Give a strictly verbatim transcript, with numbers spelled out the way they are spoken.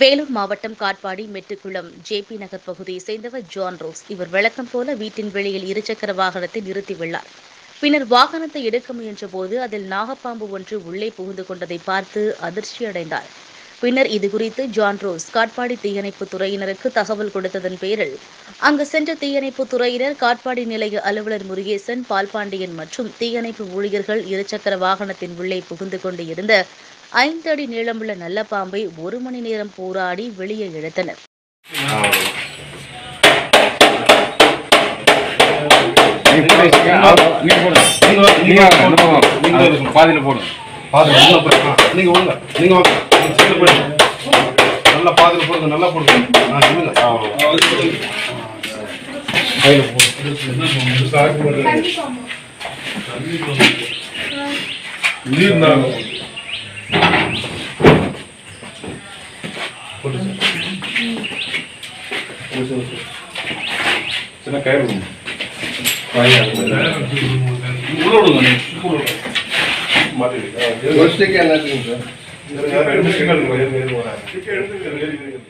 வேலூர் மாவட்டம் காட்பாடி மெட்டுக்குளம் ஜேபி நகர் பகுதியை சேர்ந்தவர் ஜான் ரோஸ். இவர் வழக்கம் போல வீட்டின் வெளியில் இருசக்கர வாகனத்தை நிறுத்தியுள்ளார். பின்னர் வாகனத்தை எடுக்க முயன்ற போது அதில் நாகப்பாம்பு ஒன்று உள்ளே புகுந்து கொண்டதை பார்த்து அதிர்ச்சியடைந்தார். பின்னர் இதுகுறித்து ஜான் ரோஸ் காட்பாடி தீயணைப்பு துறையினருக்கு தகவல் கொடுத்ததன் பேரில் அங்கு சென்ற தீயணைப்பு துறையினர் காட்பாடி நிலைய அலுவலர் முருகேசன், பால்பாண்டியன் மற்றும் தீயணைப்பு ஊழியர்கள் இருசக்கர வாகனத்தின் உள்ளே புகுந்து கொண்டு இருந்த ஐந்து அடி நீளமுள்ள நல்ல பாம்பை ஒரு மணி நேரம் போராடி வெளியே இழுத்தனர். நல்லா பாதில் போடுங்க, நல்லா போடுங்க. நான் சொல்லுங்க சின்ன கயிறு மாற்றி. Let's take another thing, sir.